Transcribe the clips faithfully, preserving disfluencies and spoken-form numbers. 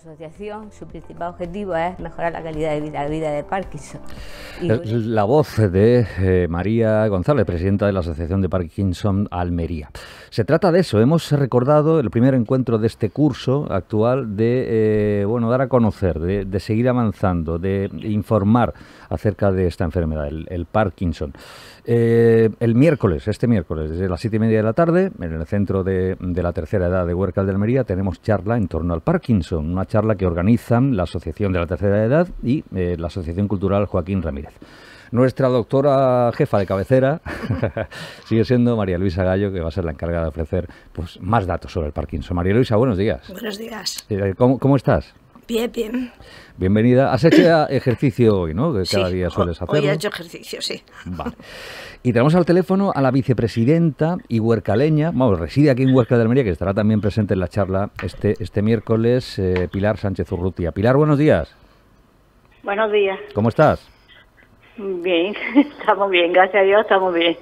asociación, su principal objetivo es mejorar la calidad de vida, la vida de Parkinson. Y... La voz de eh, María González, presidenta de la Asociación de Parkinson Almería. Se trata de eso. Hemos recordado el primer encuentro de este curso actual de eh, bueno, dar a conocer, de, de seguir avanzando, de informar acerca de esta enfermedad, el, el Parkinson. Eh, el miércoles, este miércoles, desde las siete y media de la tarde, en el centro de, de la tercera edad de Huércal de Almería, tenemos charla en torno al Parkinson, una charla que organizan la Asociación de la Tercera Edad y eh, la Asociación Cultural Joaquín Ramírez. Nuestra doctora jefa de cabecera sigue siendo María Luisa Gayo, que va a ser la encargada de ofrecer pues, más datos sobre el Parkinson. María Luisa, buenos días. Buenos días. Eh, ¿cómo, cómo estás? Bien, bien. Bienvenida. Has hecho ejercicio hoy, ¿no? Que cada sí, día sueles hacerlo. Hoy he hecho ejercicio, sí. Vale. Y tenemos al teléfono a la vicepresidenta y huercaleña, vamos, reside aquí en Huércal de Almería, que estará también presente en la charla este, este miércoles, eh, Pilar Sánchez Urrutia. Pilar, buenos días. Buenos días. ¿Cómo estás? Bien, estamos bien, gracias a Dios, estamos bien.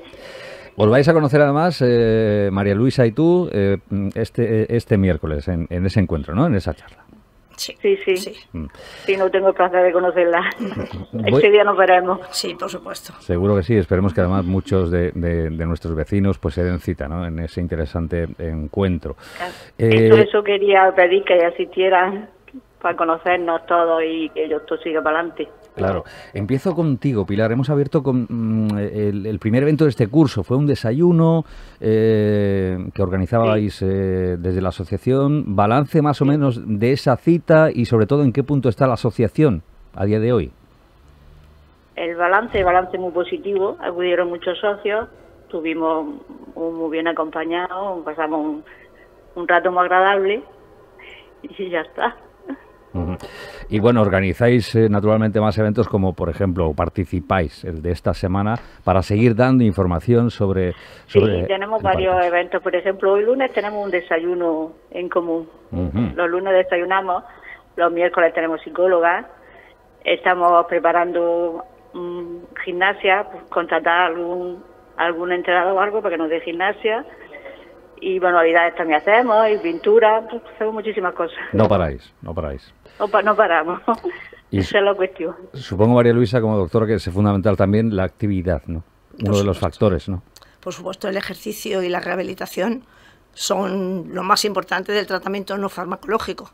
Os vais a conocer además, eh, María Luisa y tú, eh, este, este miércoles, en, en ese encuentro, ¿no? En esa charla. Sí, sí, sí. Sí, no tengo el placer de conocerla. Este día nos veremos. Sí, por supuesto. Seguro que sí. Esperemos que además muchos de, de, de nuestros vecinos pues se den cita, ¿no? En ese interesante encuentro. Claro. Eh, eso, eso quería pedir que asistieran para conocernos todos y que esto siga para adelante. Claro. Empiezo contigo, Pilar. Hemos abierto con mmm, el, el primer evento de este curso. Fue un desayuno eh, que organizabais sí. eh, desde la asociación. Balance más o menos de esa cita y sobre todo en qué punto está la asociación a día de hoy. El balance, el balance muy positivo. Acudieron muchos socios. Estuvimos muy bien acompañados. Pasamos un, un rato muy agradable y ya está. Y bueno, organizáis eh, naturalmente más eventos como, por ejemplo, participáis el de esta semana para seguir dando información sobre... sobre sí, tenemos varios Parkinson. eventos. Por ejemplo, hoy lunes tenemos un desayuno en común. Uh-huh. Los lunes desayunamos, los miércoles tenemos psicólogas, estamos preparando um, gimnasia, pues, contratar algún, algún entrenador o algo para que nos dé gimnasia. Y manualidades también hacemos, y pintura, pues, hacemos muchísimas cosas. No paráis, no paráis. No, pa no paramos, y esa es la cuestión. Supongo, María Luisa, como doctora, que es fundamental también la actividad, ¿no? Uno de los factores, ¿no? Por supuesto, el ejercicio y la rehabilitación son lo más importante del tratamiento no farmacológico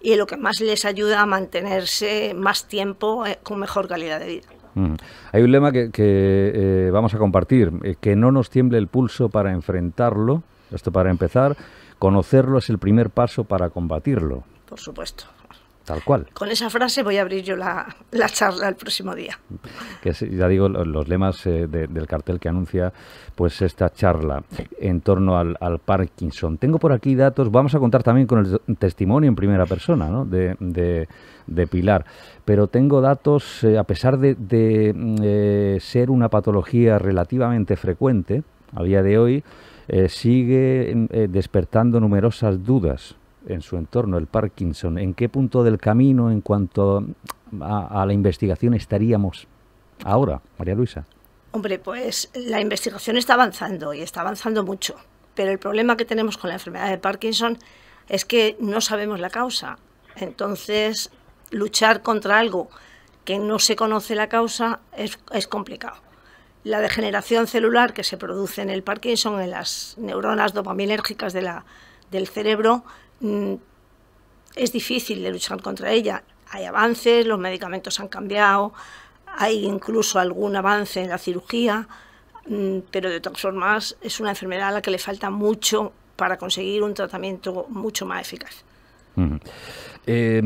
y lo que más les ayuda a mantenerse más tiempo con mejor calidad de vida. Mm. Hay un lema que, que eh, vamos a compartir, eh, que no nos tiemble el pulso para enfrentarlo. Esto para empezar, conocerlo es el primer paso para combatirlo. Por supuesto. Tal cual. Con esa frase voy a abrir yo la, la charla el próximo día. Que es, ya digo, los lemas eh, de, del cartel que anuncia pues esta charla en torno al, al Parkinson. Tengo por aquí datos, vamos a contar también con el testimonio en primera persona, ¿no? de, de, de Pilar, pero tengo datos, eh, a pesar de, de eh, ser una patología relativamente frecuente a día de hoy, Eh, sigue eh, despertando numerosas dudas en su entorno, el Parkinson. ¿En qué punto del camino en cuanto a, a la investigación estaríamos ahora, María Luisa? Hombre, pues la investigación está avanzando y está avanzando mucho, pero el problema que tenemos con la enfermedad de Parkinson es que no sabemos la causa. Entonces, luchar contra algo que no se conoce la causa es, es complicado. La degeneración celular que se produce en el Parkinson, en las neuronas dopaminérgicas de la, del cerebro, es difícil de luchar contra ella. Hay avances, los medicamentos han cambiado, hay incluso algún avance en la cirugía, pero de todas formas es una enfermedad a la que le falta mucho para conseguir un tratamiento mucho más eficaz. Mm. Eh,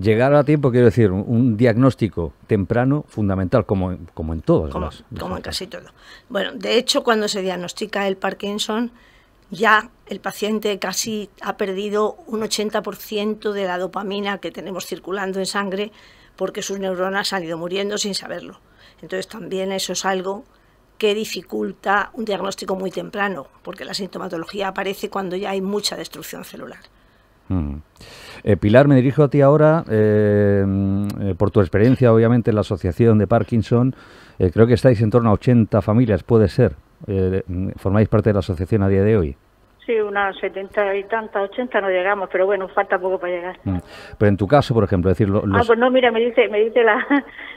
llegar a tiempo, quiero decir, un diagnóstico temprano fundamental, como, como en todos. Como, las, las como en casi todo. Bueno, de hecho, cuando se diagnostica el Parkinson, ya el paciente casi ha perdido un ochenta por ciento de la dopamina que tenemos circulando en sangre porque sus neuronas han ido muriendo sin saberlo. Entonces, también eso es algo que dificulta un diagnóstico muy temprano, porque la sintomatología aparece cuando ya hay mucha destrucción celular. Mm. Eh, Pilar, me dirijo a ti ahora, eh, eh, por tu experiencia obviamente en la Asociación de Parkinson, eh, creo que estáis en torno a ochenta familias, puede ser, eh, formáis parte de la asociación a día de hoy. Sí, unas setenta y tantas, ochenta no llegamos, pero bueno, falta poco para llegar. Pero en tu caso, por ejemplo, decir... Los... Ah, pues no, mira, me dice me dice la,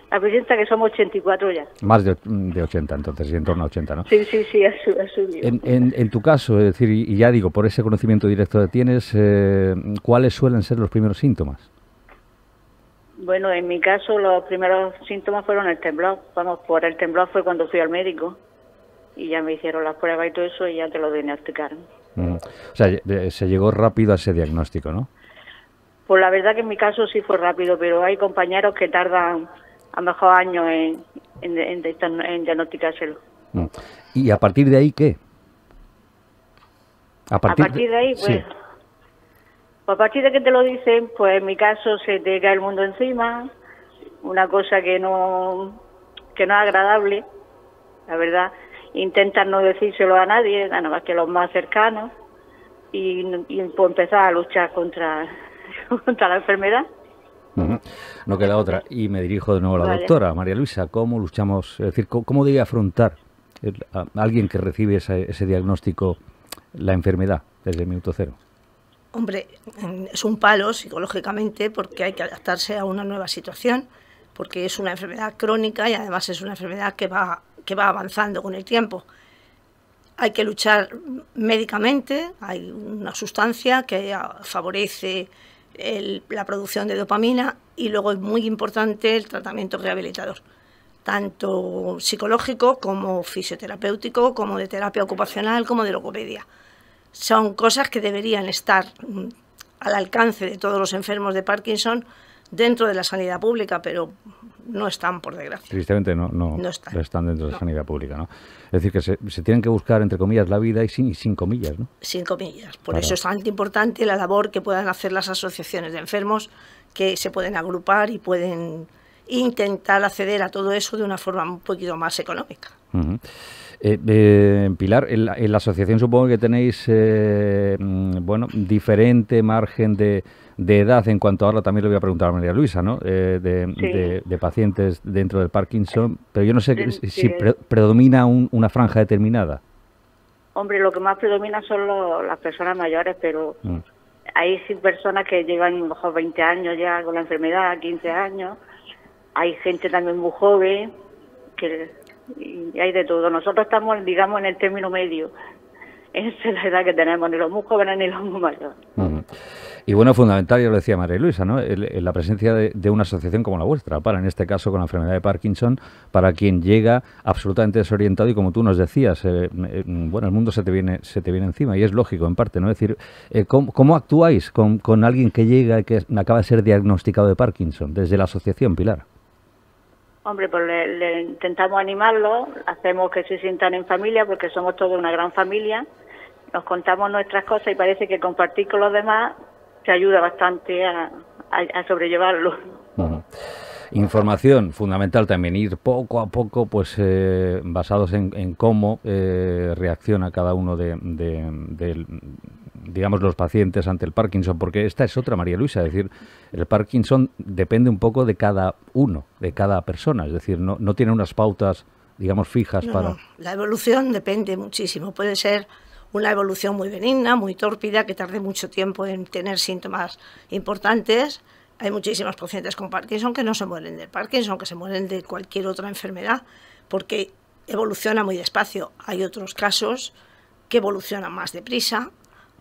la presidenta que somos ochenta y cuatro ya. Más de, de ochenta, entonces, en torno a ochenta, ¿no? Sí, sí, sí, ha subido. En, en, en tu caso, es decir, y ya digo, por ese conocimiento directo que tienes, eh, ¿cuáles suelen ser los primeros síntomas? Bueno, en mi caso, los primeros síntomas fueron el temblor. Vamos, por el temblor fue cuando fui al médico y ya me hicieron las pruebas y todo eso y ya te lo diagnosticaron. Mm. O sea, se llegó rápido a ese diagnóstico, ¿no? Pues la verdad que en mi caso sí fue rápido, pero hay compañeros que tardan a lo mejor años en, en, en, en, en diagnosticárselo. Mm. ¿Y a partir de ahí qué? A partir, a partir de ahí, pues, sí. pues... A partir de que te lo dicen, pues en mi caso se te cae el mundo encima, una cosa que no, que no es agradable, la verdad. Intentan no decírselo a nadie, nada más que los más cercanos, y, y pues empezar a luchar contra, contra la enfermedad. Uh-huh. No queda otra. Y me dirijo de nuevo a la vale. doctora, María Luisa. ¿Cómo luchamos? Es decir, ¿cómo, cómo debe afrontar a alguien que recibe ese, ese diagnóstico la enfermedad desde el minuto cero? Hombre, es un palo psicológicamente porque hay que adaptarse a una nueva situación, porque es una enfermedad crónica y además es una enfermedad que va que va avanzando con el tiempo. Hay que luchar médicamente, hay una sustancia que favorece el, la producción de dopamina y luego es muy importante el tratamiento rehabilitador, tanto psicológico como fisioterapéutico, como de terapia ocupacional, como de logopedia. Son cosas que deberían estar al alcance de todos los enfermos de Parkinson dentro de la sanidad pública, pero no están, por desgracia. Tristemente no, no, no están. están dentro de la no. sanidad pública, ¿no? Es decir, que se, se tienen que buscar, entre comillas, la vida y sin, y sin comillas, ¿no? Sin comillas. Por claro. eso es tan importante la labor que puedan hacer las asociaciones de enfermos, que se pueden agrupar y pueden intentar acceder a todo eso de una forma un poquito más económica. Uh-huh. Eh, eh, Pilar, en la, en la asociación supongo que tenéis eh, bueno, diferente margen de, de edad en cuanto a ahora también le voy a preguntar a María Luisa, ¿no? Eh, de, sí. de, de pacientes dentro del Parkinson, pero yo no sé sí, si sí. Pre predomina un, una franja determinada. Hombre, lo que más predomina son lo, las personas mayores, pero mm. hay sí personas que llevan a lo mejor veinte años ya con la enfermedad, quince años, hay gente también muy joven que... Y hay de todo. Nosotros estamos, digamos, en el término medio. Esa es la edad que tenemos, ni los muy jóvenes ni los muy mayores. Mm. Y bueno, fundamental, ya lo decía María Luisa, ¿no? El, el, la presencia de, de una asociación como la vuestra, para en este caso con la enfermedad de Parkinson, para quien llega absolutamente desorientado y como tú nos decías, eh, eh, bueno, el mundo se te viene se te viene encima y es lógico en parte, ¿no? Es decir, eh, ¿cómo, cómo actuáis con, con alguien que llega y que acaba de ser diagnosticado de Parkinson desde la asociación, Pilar? Hombre, pues le, le intentamos animarlo, hacemos que se sientan en familia porque somos todos una gran familia, nos contamos nuestras cosas y parece que compartir con los demás te ayuda bastante a, a, a sobrellevarlo. Bueno. Información fundamental también, ir poco a poco pues eh, basados en, en cómo eh, reacciona cada uno de, de, de digamos los pacientes ante el Parkinson, porque esta es otra, María Luisa, es decir, el Parkinson depende un poco de cada uno, de cada persona, es decir, no, no tiene unas pautas, digamos, fijas no, para... No. La evolución depende muchísimo, puede ser una evolución muy benigna, muy tórpida, que tarde mucho tiempo en tener síntomas importantes. Hay muchísimos pacientes con Parkinson que no se mueren de Parkinson, que se mueren de cualquier otra enfermedad, porque evoluciona muy despacio. Hay otros casos que evolucionan más deprisa,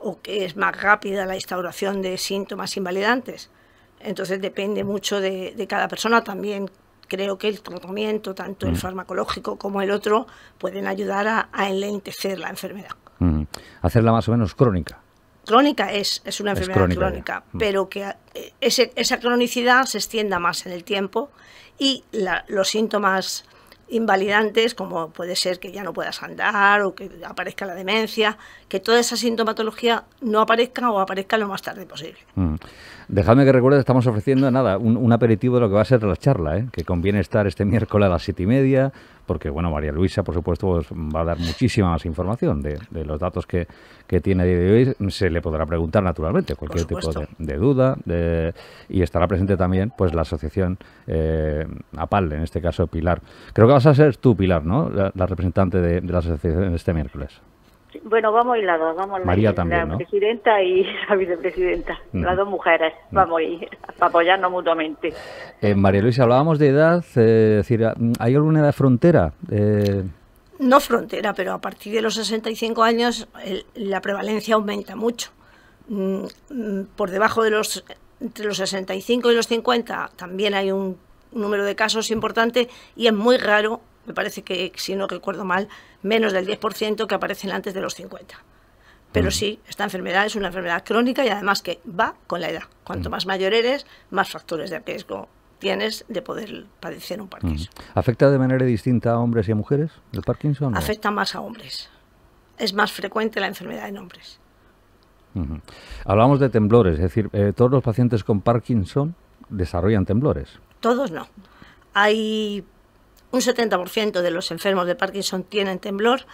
o que es más rápida la instauración de síntomas invalidantes. Entonces depende mucho de, de cada persona. También creo que el tratamiento, tanto el farmacológico como el otro, pueden ayudar a, a enlentecer la enfermedad. Mm. Hacerla más o menos crónica. Crónica es, es una enfermedad es crónica, crónica pero que ese, esa cronicidad se extienda más en el tiempo y la, los síntomas invalidantes, como puede ser que ya no puedas andar o que aparezca la demencia, que toda esa sintomatología no aparezca o aparezca lo más tarde posible. Mm. Dejadme que recuerde, estamos ofreciendo nada un, un aperitivo de lo que va a ser la charla, ¿eh? Que conviene estar este miércoles a las siete y media, porque bueno, María Luisa, por supuesto, pues, va a dar muchísima más información de, de los datos que, que tiene a día de hoy. Se le podrá preguntar, naturalmente, cualquier tipo de, de duda, de, y estará presente también pues la asociación eh, APAL, en este caso Pilar. Creo que vas a ser tú, Pilar, ¿no? La, la representante de, de la asociación este miércoles. Bueno, vamos y las dos, vamos María la, también, la ¿no? presidenta y la vicepresidenta, no. las dos mujeres, no. vamos y para apoyarnos mutuamente. Eh, María Luisa, hablábamos de edad, eh, es decir, ¿hay alguna edad frontera? Eh... No frontera, pero a partir de los sesenta y cinco años el, la prevalencia aumenta mucho. Mm, mm, por debajo de los, entre los sesenta y cinco y los cincuenta también hay un número de casos importante y es muy raro. Me parece que, si no recuerdo mal, menos del diez por ciento que aparecen antes de los cincuenta. Pero sí, esta enfermedad es una enfermedad crónica y además que va con la edad. Cuanto más mayor eres, más factores de riesgo tienes de poder padecer un Parkinson. ¿Afecta de manera distinta a hombres y a mujeres el Parkinson? Afecta más a hombres. Es más frecuente la enfermedad en hombres. Uh-huh. Hablamos de temblores, es decir, eh, ¿todos los pacientes con Parkinson desarrollan temblores? Todos no. Hay... Un setenta por ciento de los enfermos de Parkinson tienen temblor,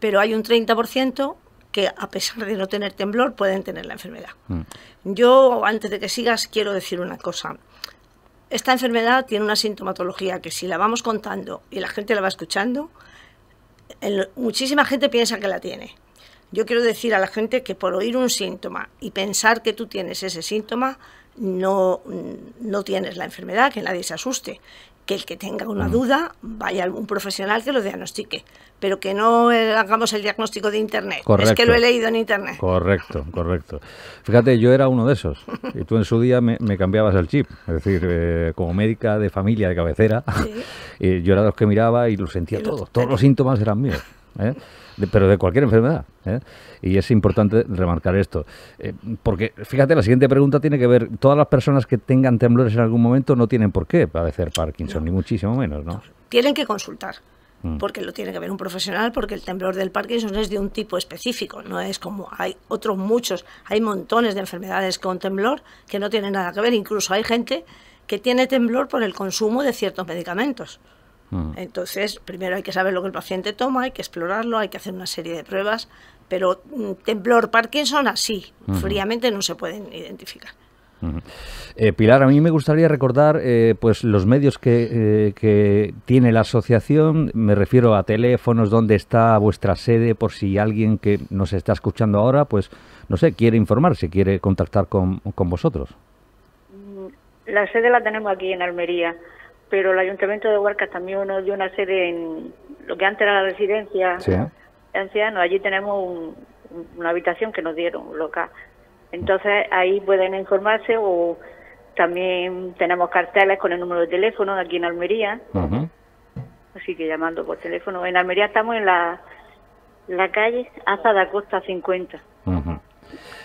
pero hay un treinta por ciento que, a pesar de no tener temblor, pueden tener la enfermedad. Mm. Yo, antes de que sigas, quiero decir una cosa. Esta enfermedad tiene una sintomatología que, si la vamos contando y la gente la va escuchando, el, muchísima gente piensa que la tiene. Yo quiero decir a la gente que por oír un síntoma y pensar que tú tienes ese síntoma, no, no tienes la enfermedad, que nadie se asuste. Que el que tenga una duda vaya a algún profesional que lo diagnostique, pero que no hagamos el diagnóstico de internet. Correcto. Es que lo he leído en internet. Correcto, correcto. Fíjate, yo era uno de esos y tú en su día me, me cambiabas el chip. Es decir, eh, como médica de familia de cabecera, sí. eh, yo era de los que miraba y lo sentía todo. Todos los síntomas eran míos. ¿Eh? De, pero de cualquier enfermedad, ¿eh? Y es importante remarcar esto, eh, porque fíjate, la siguiente pregunta tiene que ver, todas las personas que tengan temblores en algún momento no tienen por qué padecer Parkinson, no, ni muchísimo menos, ¿no? No. Tienen que consultar, mm. porque lo tiene que ver un profesional, porque el temblor del Parkinson es de un tipo específico, no es como hay otros muchos, hay montones de enfermedades con temblor que no tienen nada que ver, incluso hay gente que tiene temblor por el consumo de ciertos medicamentos. Entonces, primero hay que saber lo que el paciente toma, hay que explorarlo, hay que hacer una serie de pruebas, pero temblor Parkinson así, uh-huh. fríamente no se pueden identificar. Uh-huh. eh, Pilar, a mí me gustaría recordar eh, pues los medios que, eh, que tiene la asociación, me refiero a teléfonos, dónde está vuestra sede, por si alguien que nos está escuchando ahora, pues no sé, quiere informarse, quiere contactar con, con vosotros. La sede la tenemos aquí en Almería, pero el Ayuntamiento de Huércal también nos dio una sede en lo que antes era la residencia sí, ¿eh? de ancianos. Allí tenemos un, una habitación que nos dieron local. Entonces ahí pueden informarse, o también tenemos carteles con el número de teléfono aquí en Almería. Uh-huh. Así que llamando por teléfono. En Almería estamos en la, la calle Azada Costa cincuenta, uh-huh.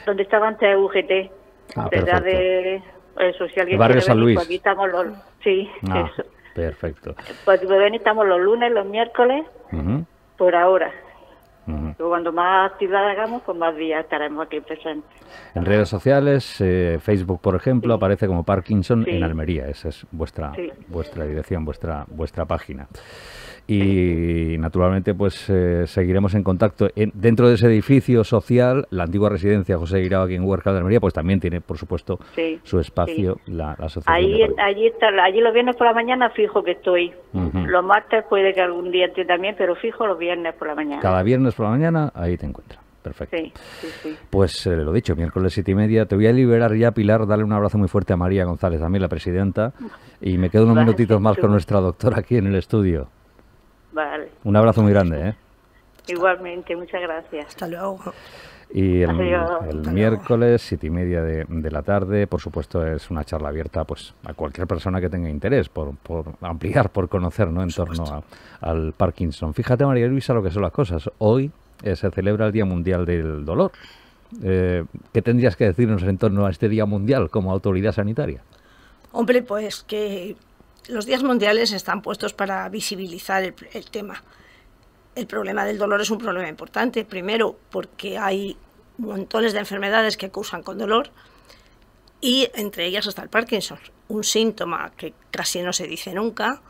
donde estaba antes U G T, ah, desde de... Social, el barrio San Luis. Aquí estamos los, sí, ah, eso. Perfecto. Pues ven, estamos los lunes, los miércoles, uh-huh. por ahora. Uh-huh. Cuando más actividad hagamos, pues más días estaremos aquí presentes. En redes sociales, eh, Facebook, por ejemplo, sí. aparece como Parkinson sí. en Almería. Esa es vuestra, sí. vuestra dirección, vuestra, vuestra página. Y naturalmente pues eh, seguiremos en contacto. En, dentro de ese edificio social, la antigua residencia José Guirao aquí en Huércal de Almería, pues también tiene, por supuesto, sí, su espacio sí. la, la asociación. Allí, allí, está, allí los viernes por la mañana fijo que estoy. Uh-huh. Los martes puede que algún día esté también, pero fijo los viernes por la mañana. Cada viernes por la mañana ahí te encuentras. Perfecto. Sí, sí, sí. Pues eh, lo dicho, miércoles siete y media. Te voy a liberar ya, Pilar, darle un abrazo muy fuerte a María González, también la presidenta. Y me quedo unos vale, minutitos más tú. con nuestra doctora aquí en el estudio. Vale. Un abrazo muy grande, ¿eh? Igualmente, muchas gracias. Hasta luego. Y el, el miércoles, siete y media de, de la tarde, por supuesto, es una charla abierta pues a cualquier persona que tenga interés por, por ampliar, por conocer, ¿no? En torno a, al Parkinson. Fíjate, María Luisa, lo que son las cosas. Hoy eh, se celebra el Día Mundial del Dolor. Eh, ¿Qué tendrías que decirnos en torno a este Día Mundial como autoridad sanitaria? Hombre, pues que... Los días mundiales están puestos para visibilizar el, el tema. El problema del dolor es un problema importante, primero porque hay montones de enfermedades que cursan con dolor y entre ellas está el Parkinson. Un síntoma que casi no se dice nunca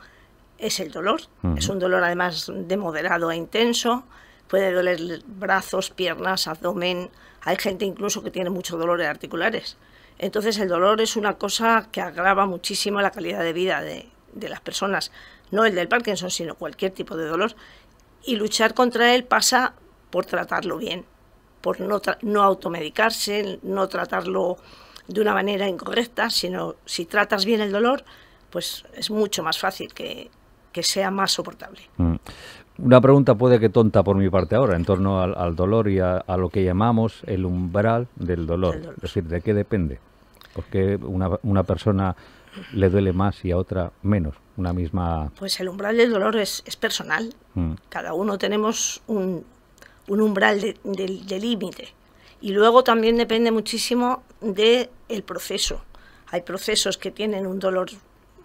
es el dolor. Uh-huh. Es un dolor además de moderado e intenso, puede doler brazos, piernas, abdomen, hay gente incluso que tiene mucho dolor de articulares. Entonces el dolor es una cosa que agrava muchísimo la calidad de vida de, de las personas, no el del Parkinson, sino cualquier tipo de dolor. Y luchar contra él pasa por tratarlo bien, por no, no automedicarse, no tratarlo de una manera incorrecta, sino si tratas bien el dolor, pues es mucho más fácil que, que sea más soportable. Mm. Una pregunta puede que tonta por mi parte ahora, en torno al, al dolor y a, a lo que llamamos el umbral del dolor. dolor. Es decir, ¿de qué depende? Porque una, una persona le duele más y a otra menos, una misma... Pues el umbral del dolor es, es personal. Mm. Cada uno tenemos un, un umbral de, de, de límite. Y luego también depende muchísimo del del proceso. Hay procesos que tienen un dolor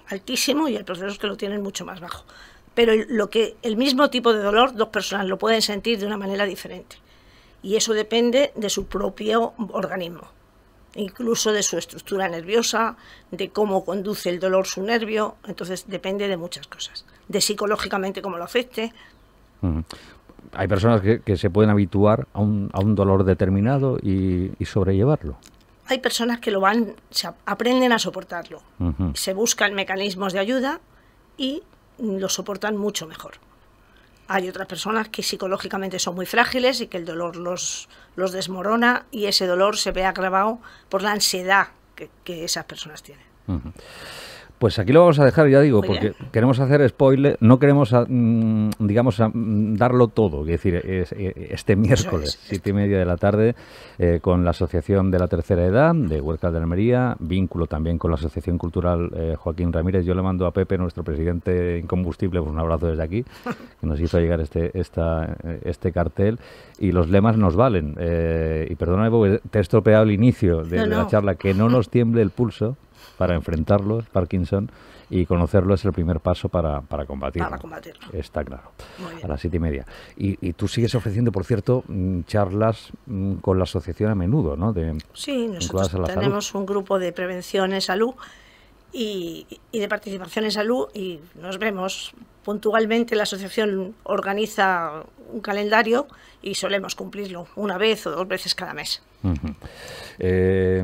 altísimo y hay procesos que lo tienen mucho más bajo. Pero lo que, el mismo tipo de dolor, dos personas lo pueden sentir de una manera diferente. Y eso depende de su propio organismo, incluso de su estructura nerviosa, de cómo conduce el dolor su nervio. Entonces depende de muchas cosas, de psicológicamente cómo lo afecte. Mm. Hay personas que, que se pueden habituar a un, a un dolor determinado y, y sobrellevarlo. Hay personas que lo van, se aprenden a soportarlo. Uh-huh. Se buscan mecanismos de ayuda y lo soportan mucho mejor. Hay otras personas que psicológicamente son muy frágiles y que el dolor los, los desmorona, y ese dolor se ve agravado por la ansiedad que, que esas personas tienen. Uh-huh. Pues aquí lo vamos a dejar, ya digo, porque queremos hacer spoiler, no queremos, digamos, darlo todo. Es decir, este miércoles, siete y media de la tarde, eh, con la Asociación de la Tercera Edad, de Huércal de Almería, vínculo también con la Asociación Cultural eh, Joaquín Ramírez. Yo le mando a Pepe, nuestro presidente incombustible, pues un abrazo desde aquí, que nos hizo llegar este, esta, este cartel. Y los lemas nos valen. Eh, y perdóname, porque te he estropeado el inicio de, no, no. de la charla, que no nos tiemble el pulso. Para enfrentarlos, Parkinson, y conocerlo es el primer paso para, para combatirlo. Para combatirlo. Está claro. A las siete y media. Y, y tú sigues ofreciendo, por cierto, charlas con la asociación a menudo, ¿no? De, sí, nosotros tenemos salud. un grupo de prevención en salud y, y de participación en salud, y nos vemos puntualmente. La asociación organiza un calendario y solemos cumplirlo una vez o dos veces cada mes. Uh-huh. eh,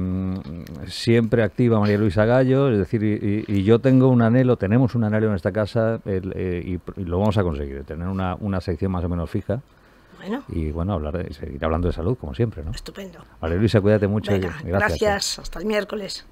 siempre activa María Luisa Gayo, es decir, y, y yo tengo un anhelo, tenemos un anhelo en esta casa, el, eh, y, y lo vamos a conseguir, tener una, una sección más o menos fija. Bueno. Y bueno, hablar de, seguir hablando de salud, como siempre, ¿no? Estupendo. María Luisa, cuídate mucho. Venga, gracias, gracias, hasta el miércoles.